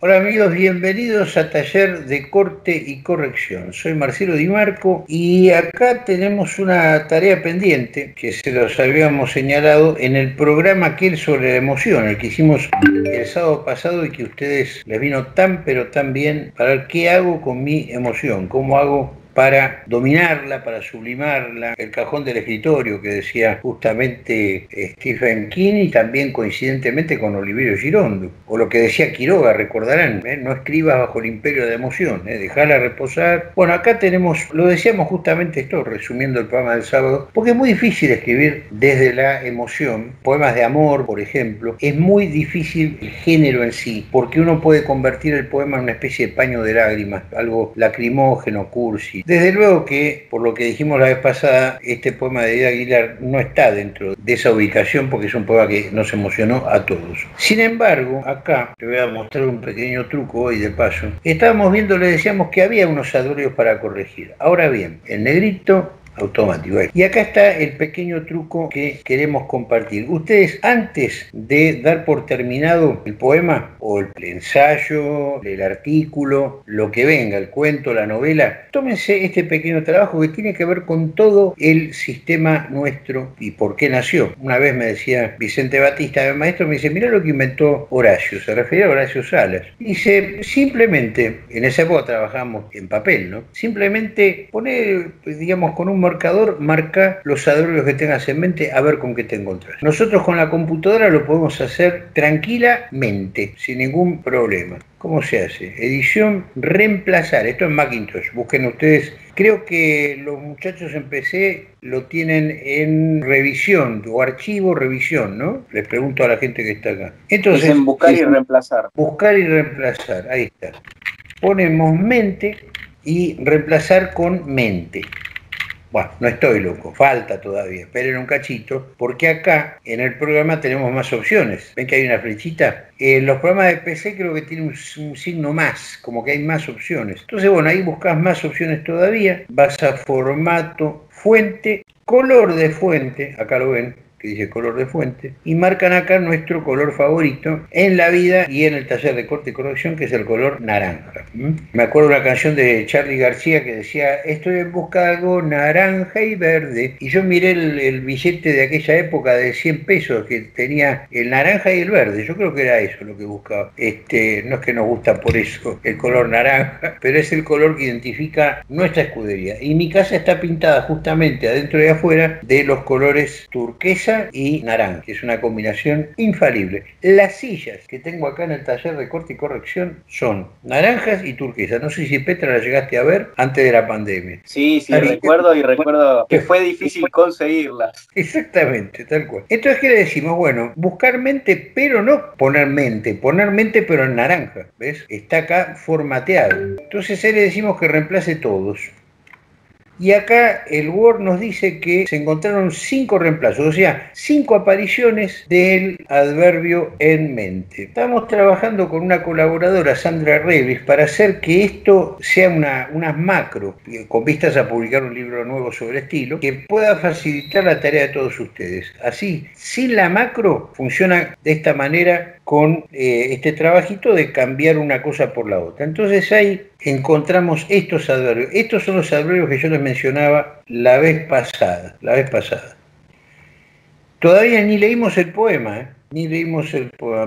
Hola amigos, bienvenidos a Taller de Corte y Corrección. Soy Marcelo Di Marco y acá tenemos una tarea pendiente que se los habíamos señalado en el programa aquel sobre la emoción, el que hicimos el sábado pasado y que a ustedes les vino tan pero tan bien para qué hago con mi emoción, cómo hago para dominarla, para sublimarla, el cajón del escritorio que decía justamente Stephen King y también coincidentemente con Oliverio Girondo, o lo que decía Quiroga, recordarán, no escribas bajo el imperio de emoción, dejarla reposar. Bueno, acá tenemos, lo decíamos justamente esto, resumiendo el programa del sábado, porque es muy difícil escribir desde la emoción, poemas de amor, por ejemplo, es muy difícil el género en sí, porque uno puede convertir el poema en una especie de paño de lágrimas, algo lacrimógeno, cursi. Desde luego que, por lo que dijimos la vez pasada, este poema de Aguilar no está dentro de esa ubicación porque es un poema que nos emocionó a todos. Sin embargo, acá, te voy a mostrar un pequeño truco hoy de paso. Estábamos viendo, le decíamos que había unos adorios para corregir. Ahora bien, el negrito automático. Y acá está el pequeño truco que queremos compartir. Ustedes, antes de dar por terminado el poema o el ensayo, el artículo, lo que venga, el cuento, la novela, tómense este pequeño trabajo que tiene que ver con todo el sistema nuestro y por qué nació. Una vez me decía Vicente Batista, el maestro, me dice, mirá lo que inventó Horacio, se refería a Horacio Salas. Dice, simplemente, en esa época trabajamos en papel, ¿no? Simplemente poner, digamos, con un marcador, marca los adornos que tengas en mente, a ver con qué te encontrás. Nosotros con la computadora lo podemos hacer tranquilamente, sin ningún problema. ¿Cómo se hace? Edición, reemplazar. Esto es Macintosh, busquen ustedes. Creo que los muchachos en PC lo tienen en revisión, o archivo, revisión, ¿no? Les pregunto a la gente que está acá. Entonces, dicen buscar y reemplazar. Buscar y reemplazar, ahí está. Ponemos mente y reemplazar con mente. Bueno, no estoy loco, falta todavía, esperen un cachito, porque acá en el programa tenemos más opciones. ¿Ven que hay una flechita? Los programas de PC creo que tienen un signo más, como que hay más opciones. Entonces, bueno, ahí buscas más opciones todavía, vas a formato, fuente, color de fuente, acá lo ven, que dice color de fuente, y marcan acá nuestro color favorito en la vida y en el taller de corte y corrección, que es el color naranja. Me acuerdo una canción de Charlie García que decía, estoy en busca de algo naranja y verde, y yo miré el billete de aquella época de 100 pesos que tenía el naranja y el verde, yo creo que era eso lo que buscaba. No es que nos gusta por eso el color naranja, pero es el color que identifica nuestra escudería, y mi casa está pintada justamente adentro y afuera de los colores turquesa y naranja, que es una combinación infalible. Las sillas que tengo acá en el taller de corte y corrección son naranjas y turquesas. No sé si Petra la llegaste a ver antes de la pandemia. Sí, recuerdo que fue difícil conseguirlas. Exactamente, tal cual. Entonces, ¿qué le decimos? Bueno, buscar mente, pero no poner mente pero en naranja, ¿ves? Está acá formateado. Entonces ahí le decimos que reemplace todos. Y acá el Word nos dice que se encontraron 5 reemplazos, o sea, 5 apariciones del adverbio en mente. Estamos trabajando con una colaboradora, Sandra Revis, para hacer que esto sea una macro, con vistas a publicar un libro nuevo sobre estilo, que pueda facilitar la tarea de todos ustedes. Así, sin la macro, funciona de esta manera con este trabajito de cambiar una cosa por la otra. Entonces ahí encontramos estos adverbios. Estos son los adverbios que yo les mencionaba la vez pasada. Todavía ni leímos el poema,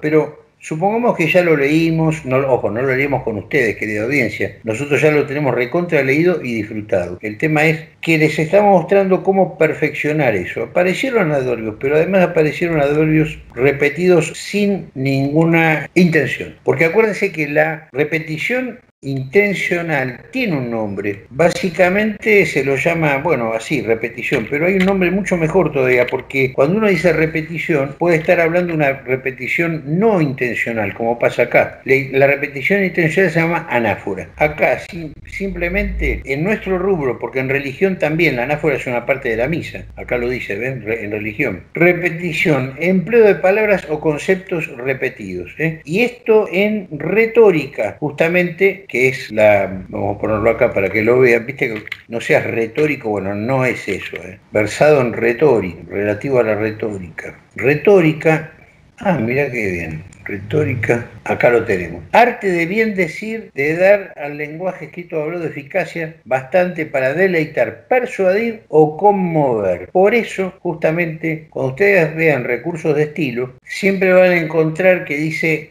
pero supongamos que ya lo leímos, no lo leímos con ustedes, querida audiencia. Nosotros ya lo tenemos recontra leído y disfrutado. El tema es que les estamos mostrando cómo perfeccionar eso. Aparecieron adverbios, pero además aparecieron adverbios repetidos sin ninguna intención. Porque acuérdense que la repetición intencional tiene un nombre, básicamente se lo llama, bueno, así, repetición, pero hay un nombre mucho mejor todavía, porque cuando uno dice repetición puede estar hablando de una repetición no intencional, como pasa acá. La repetición intencional se llama anáfora. Acá simplemente en nuestro rubro, porque en religión también la anáfora es una parte de la misa, acá lo dice, ¿ven? En religión, repetición, empleo de palabras o conceptos repetidos, y esto en retórica, justamente, que es la, vamos a ponerlo acá para que lo vean, viste que no seas retórico, bueno, no es eso, versado en retórica, relativo a la retórica. Retórica, ah, mirá qué bien, retórica, acá lo tenemos. Arte de bien decir, de dar al lenguaje escrito hablado de eficacia bastante para deleitar, persuadir o conmover. Por eso, justamente, cuando ustedes vean recursos de estilo, siempre van a encontrar que dice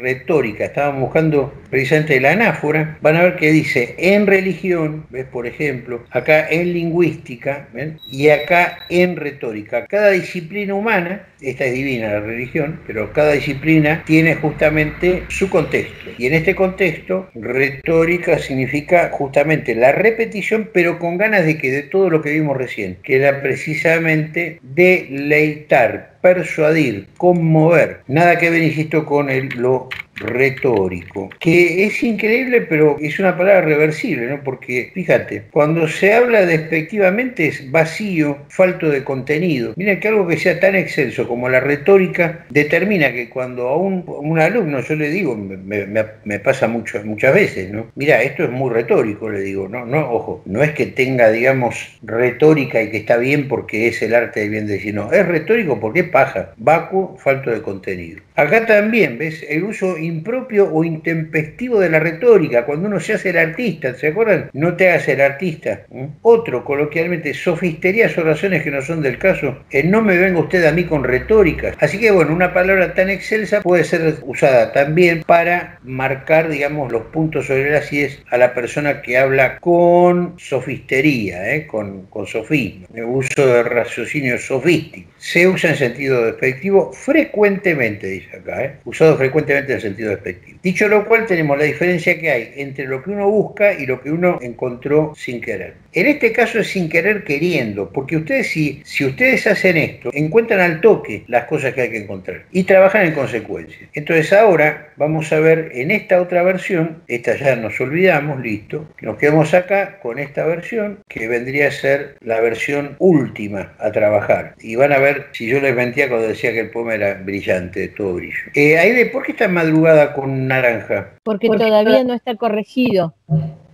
retórica. Estaban buscando precisamente la anáfora, van a ver que dice en religión, ¿ves? Por ejemplo, acá en lingüística, ¿ven? Y acá en retórica. Cada disciplina humana, esta es divina, la religión, pero cada disciplina tiene justamente su contexto. Y en este contexto, retórica significa justamente la repetición, pero con ganas de que de todo lo que vimos recién, que era precisamente deleitar, persuadir, conmover. Nada que ver, insisto, con lo retórico, que es increíble, pero es una palabra reversible, ¿no? Porque, fíjate, cuando se habla despectivamente es vacío, falto de contenido. Miren que algo que sea tan excelso como la retórica determina que cuando a un alumno yo le digo, me pasa muchas veces, ¿no? Mirá, esto es muy retórico, le digo, no, ojo, no es que tenga, digamos, retórica y que está bien porque es el arte de bien decir, no, es retórico porque es paja, vacuo, falto de contenido. Acá también, ¿ves? El uso impropio o intempestivo de la retórica, cuando uno se hace el artista, ¿se acuerdan? No te hagas el artista. Otro, coloquialmente, sofisterías o razones que no son del caso, no me venga usted a mí con retóricas. Así que, bueno, una palabra tan excelsa puede ser usada también para marcar, digamos, los puntos sobre las íes a la persona que habla con sofistería, con sofismo, el uso de raciocinio sofístico. Se usa en sentido despectivo frecuentemente, dice acá, usado frecuentemente en sentido despectivo. Dicho lo cual, tenemos la diferencia que hay entre lo que uno busca y lo que uno encontró sin querer. En este caso es sin querer queriendo, porque ustedes si ustedes hacen esto, encuentran al toque las cosas que hay que encontrar y trabajan en consecuencia. Entonces ahora vamos a ver en esta otra versión, esta ya nos olvidamos, listo, nos quedamos acá con esta versión que vendría a ser la versión última a trabajar. Y van a ver si yo les mentía cuando decía que el poema era brillante, de todo brillo. Aide, ¿por qué está madrugada con naranja? Porque todavía no está corregido.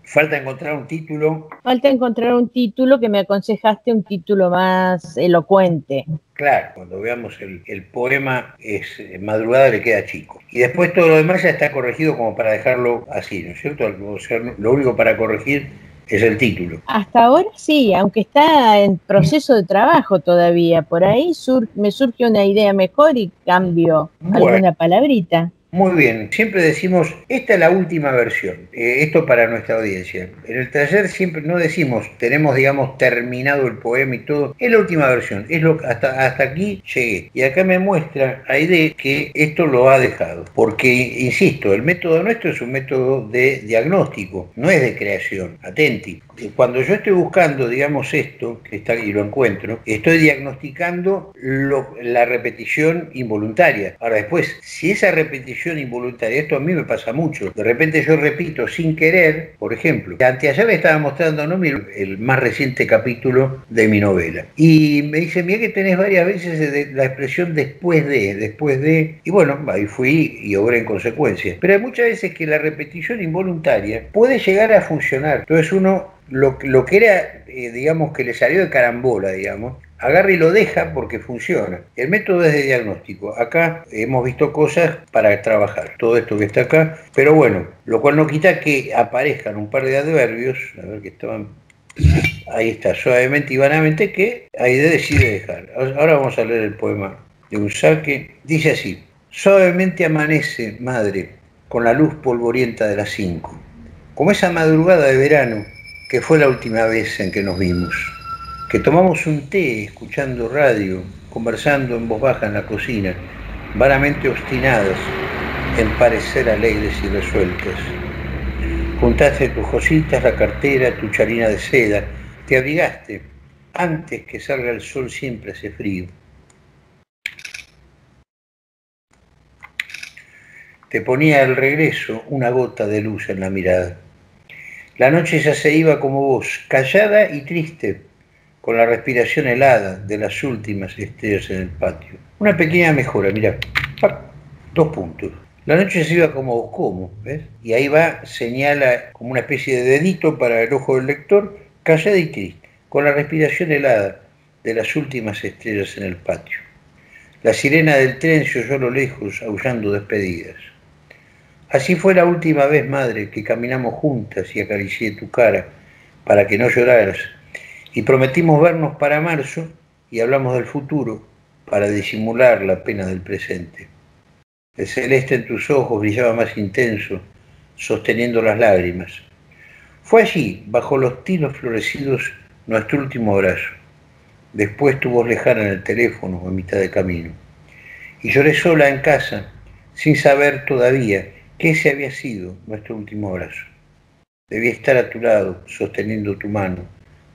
Falta encontrar un título. Falta encontrar un título que me aconsejaste, un título más elocuente. Claro, cuando veamos el poema es madrugada le queda chico. Y después todo lo demás ya está corregido como para dejarlo así, ¿no es cierto? O sea, lo único para corregir es el título. Hasta ahora sí, aunque está en proceso de trabajo todavía. Por ahí me surge una idea mejor y cambio alguna palabrita. Muy bien, siempre decimos, esta es la última versión, esto para nuestra audiencia. En el taller siempre no decimos, tenemos, digamos, terminado el poema y todo, es la última versión, es lo hasta aquí llegué. Y acá me muestra Aide que esto lo ha dejado, porque, insisto, el método nuestro es un método de diagnóstico, no es de creación, atenti. Cuando yo estoy buscando, digamos, esto, que está y lo encuentro, estoy diagnosticando la repetición involuntaria. Ahora después, si esa repetición involuntaria, esto a mí me pasa mucho, de repente yo repito sin querer, por ejemplo, anteayer me estaba mostrando, ¿no?, el más reciente capítulo de mi novela. Y me dice, mira que tenés varias veces la expresión después de... Y bueno, ahí fui y obré en consecuencia. Pero hay muchas veces que la repetición involuntaria puede llegar a funcionar. Entonces uno... Lo que era, digamos, que le salió de carambola, digamos, agarra y lo deja porque funciona. El método es de diagnóstico. Acá hemos visto cosas para trabajar, todo esto que está acá, pero bueno, lo cual no quita que aparezcan un par de adverbios, a ver que estaban... Ahí está, suavemente y vanamente, que Aide decide dejar. Ahora vamos a leer el poema de Unsaque. Dice así: suavemente amanece, madre, con la luz polvorienta de las 5, como esa madrugada de verano, que fue la última vez en que nos vimos, que tomamos un té escuchando radio, conversando en voz baja en la cocina, vanamente obstinadas en parecer alegres y resueltas. Juntaste tus cositas, la cartera, tu charina de seda, te abrigaste antes que salga el sol, siempre hace frío. Te ponía al regreso una gota de luz en la mirada. La noche ya se iba como vos, callada y triste, con la respiración helada de las últimas estrellas en el patio. Una pequeña mejora, mirá, ¡pac! 2 puntos. La noche se iba como vos, ¿cómo? ¿Ves? Y ahí va, señala como una especie de dedito para el ojo del lector, callada y triste, con la respiración helada de las últimas estrellas en el patio. la sirena del tren se oyó a lo lejos, aullando despedidas. Así fue la última vez, madre, que caminamos juntas y acaricié tu cara para que no lloraras, y prometimos vernos para marzo y hablamos del futuro para disimular la pena del presente. El celeste en tus ojos brillaba más intenso, sosteniendo las lágrimas. Fue allí, bajo los tilos florecidos, nuestro último abrazo. Después tu voz lejana en el teléfono a mitad de camino. Y lloré sola en casa, sin saber todavía que ese había sido nuestro último abrazo. Debía estar a tu lado, sosteniendo tu mano,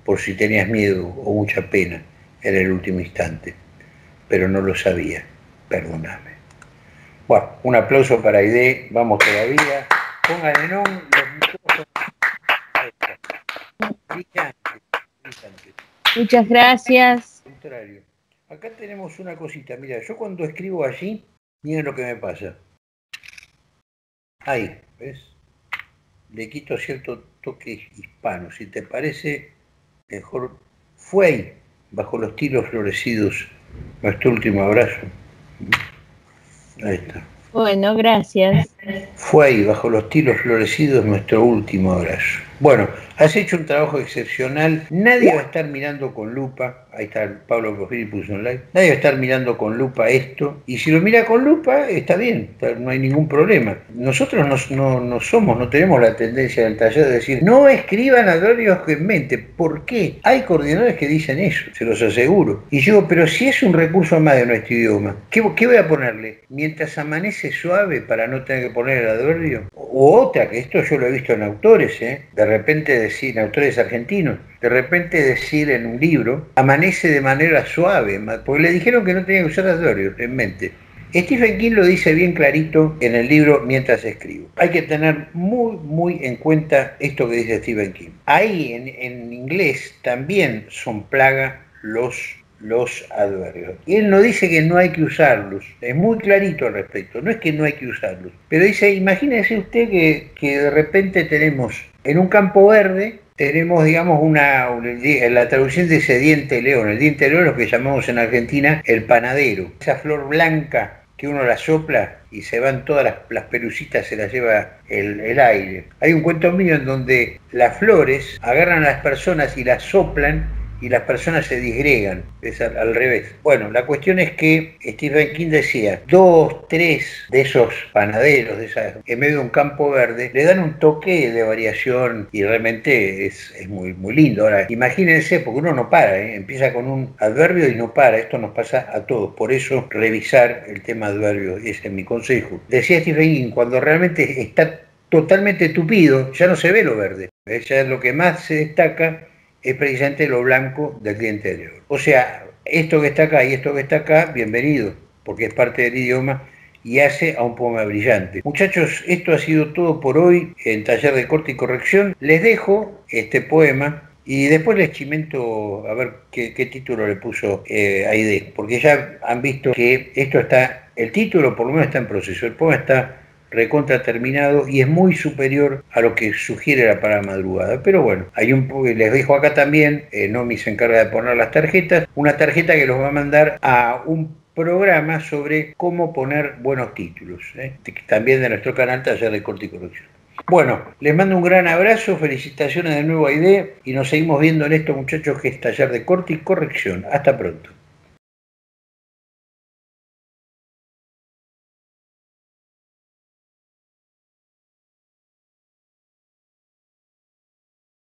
por si tenías miedo o mucha pena en el último instante. Pero no lo sabía, perdóname. Bueno, un aplauso para Aide, vamos todavía. Pongan en on los micrófonos. Muchas gracias. Acá tenemos una cosita, mira, yo cuando escribo allí, miren lo que me pasa. Ahí, ¿ves? Le quito cierto toque hispano. Si te parece, mejor fue ahí, bajo los tilos florecidos, nuestro último abrazo. Ahí está. Bueno, gracias. Fue ahí, bajo los tilos florecidos, nuestro último abrazo. Bueno, has hecho un trabajo excepcional. Nadie va a estar mirando con lupa. Ahí está Pablo Profili puso un like. Nadie va a estar mirando con lupa esto. Y si lo mira con lupa, está bien. No hay ningún problema. Nosotros no tenemos la tendencia del taller de decir no escriban adorios en mente. ¿Por qué? Hay coordinadores que dicen eso, se los aseguro. Y yo, pero si es un recurso más de nuestro idioma, ¿qué voy a ponerle? Mientras amanece suave, para no tener que poner el adverbio. O otra, que esto yo lo he visto en autores, de repente decir, en autores argentinos, de repente decir en un libro, amanece de manera suave, porque le dijeron que no tenía que usar adverbios en mente. Stephen King lo dice bien clarito en el libro Mientras escribo. Hay que tener muy, muy en cuenta esto que dice Stephen King. Ahí en inglés también son plaga los adverbios. Y él no dice que no hay que usarlos, es muy clarito al respecto, no es que no hay que usarlos, pero dice, imagínese usted que de repente tenemos, en un campo verde, tenemos, digamos, la traducción de ese diente de león, el diente de león es lo que llamamos en Argentina el panadero, esa flor blanca que uno la sopla y se van todas las pelucitas, se las lleva el aire. Hay un cuento mío en donde las flores agarran a las personas y las soplan, y las personas se disgregan, es al revés. Bueno, la cuestión es que Stephen King decía, 2, 3 de esos panaderos, en medio de un campo verde, le dan un toque de variación y realmente es muy, muy lindo. Ahora, imagínense, porque uno no para, empieza con un adverbio y no para, esto nos pasa a todos, por eso revisar el tema adverbio, ese es mi consejo. Decía Stephen King, cuando realmente está totalmente tupido, ya no se ve lo verde, ya es lo que más se destaca, es precisamente lo blanco del diente de león. O sea, esto que está acá y esto que está acá, bienvenido, porque es parte del idioma y hace a un poema brillante. Muchachos, esto ha sido todo por hoy en Taller de Corte y Corrección. Les dejo este poema y después les chimento a ver qué título le puso Aide, porque ya han visto que esto está, el título por lo menos está en proceso, el poema está recontra terminado y es muy superior a lo que sugiere la palabra madrugada. Pero bueno, hay les dejo acá también, Nomi se encarga de poner las tarjetas, una tarjeta que los va a mandar a un programa sobre cómo poner buenos títulos, también de nuestro canal Taller de Corte y Corrección. Bueno, les mando un gran abrazo, felicitaciones de nuevo a Aide y nos seguimos viendo en esto, muchachos, que es Taller de Corte y Corrección. Hasta pronto.